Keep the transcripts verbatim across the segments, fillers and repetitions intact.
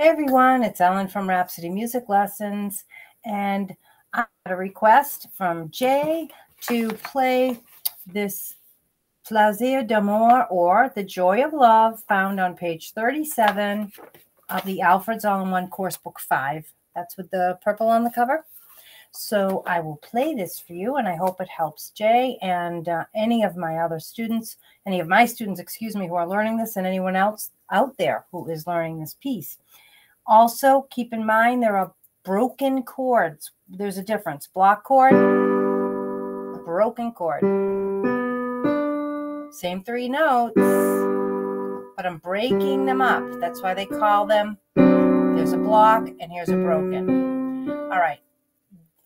Hey everyone, it's Ellen from Rhapsody Music Lessons, and I got a request from Jay to play this Plaisir d'amour, or The Joy of Love, found on page thirty-seven of the Alfred's All-in-One Course Book five. That's with the purple on the cover. So I will play this for you, and I hope it helps Jay and uh, any of my other students, any of my students, excuse me, who are learning this, and anyone else out there who is learning this piece. Also, keep in mind, there are broken chords. There's a difference. Block chord, broken chord. Same three notes, but I'm breaking them up. That's why they call them, there's a block and here's a broken. All right.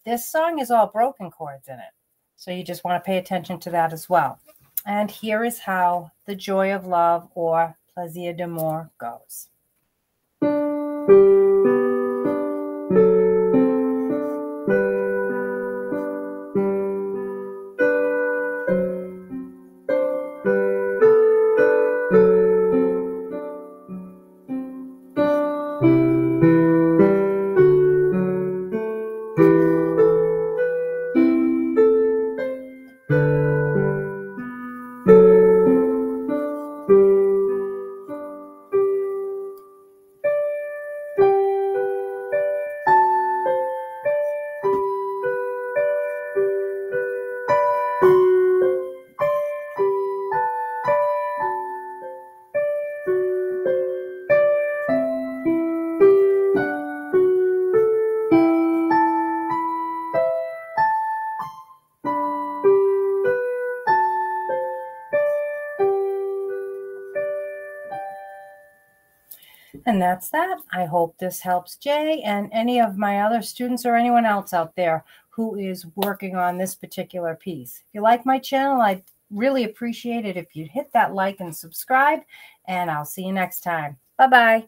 This song is all broken chords in it. So you just want to pay attention to that as well. And here is how The Joy of Love, or Plaisir d'amour, goes. And that's that. I hope this helps Jay and any of my other students or anyone else out there who is working on this particular piece. If you like my channel, I'd really appreciate it if you'd hit that like and subscribe, and I'll see you next time. Bye-bye.